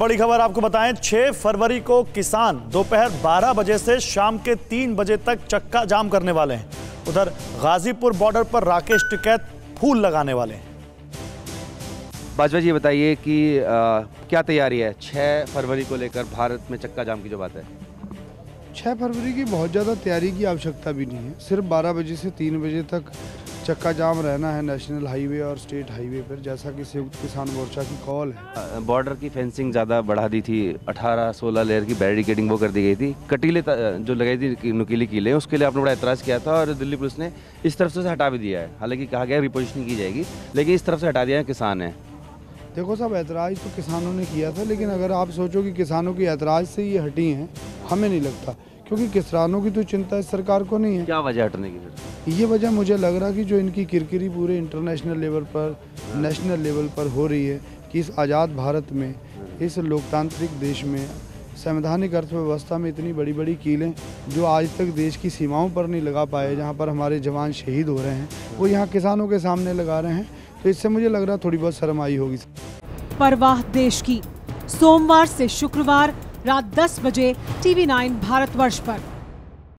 बड़ी खबर आपको बताएं, 6 फरवरी को किसान दोपहर 12 बजे से शाम के 3 बजे तक चक्का जाम करने वाले हैं। उधर गाजीपुर बॉर्डर पर राकेश टिकैत फूल लगाने वाले हैं। बाजवा जी बताइए कि क्या तैयारी है 6 फरवरी को लेकर भारत में चक्का जाम की जो बात है? 6 फरवरी की बहुत ज़्यादा तैयारी की आवश्यकता भी नहीं है, सिर्फ 12 बजे से 3 बजे तक चक्का जाम रहना है नेशनल हाईवे और स्टेट हाईवे पर, जैसा कि संयुक्त किसान मोर्चा की कॉल है। बॉर्डर की फेंसिंग ज़्यादा बढ़ा दी थी, 18-16 लेयर की बैरिकेडिंग वो कर दी गई थी, कटीले जो लगाई थी नुकीली कीले, उसके लिए आपने बड़ा एतराज़ किया था और दिल्ली पुलिस ने इस तरफ से हटा भी दिया है। हालांकि कहा गया रिपोजिशनिंग की जाएगी, लेकिन इस तरफ से हटा दिया है किसान है। देखो साहब, ऐतराज़ तो किसानों ने किया था, लेकिन अगर आप सोचो कि किसानों की ऐतराज़ से ये हटी हैं, हमें नहीं लगता, क्योंकि किसानों की तो चिंता इस सरकार को नहीं है। क्या वजह हटने की? ये वजह मुझे लग रहा कि जो इनकी किरकिरी पूरे इंटरनेशनल लेवल पर, नेशनल लेवल पर हो रही है कि इस आज़ाद भारत में, इस लोकतांत्रिक देश में, संवैधानिक अर्थव्यवस्था में इतनी बड़ी बड़ी कीलें जो आज तक देश की सीमाओं पर नहीं लगा पाए, जहाँ पर हमारे जवान शहीद हो रहे हैं, वो यहाँ किसानों के सामने लगा रहे हैं, तो इससे मुझे लग रहा थोड़ी बहुत शर्म आई होगी। परवाह देश की, सोमवार से शुक्रवार रात 10 बजे टीवी 9 भारतवर्ष पर।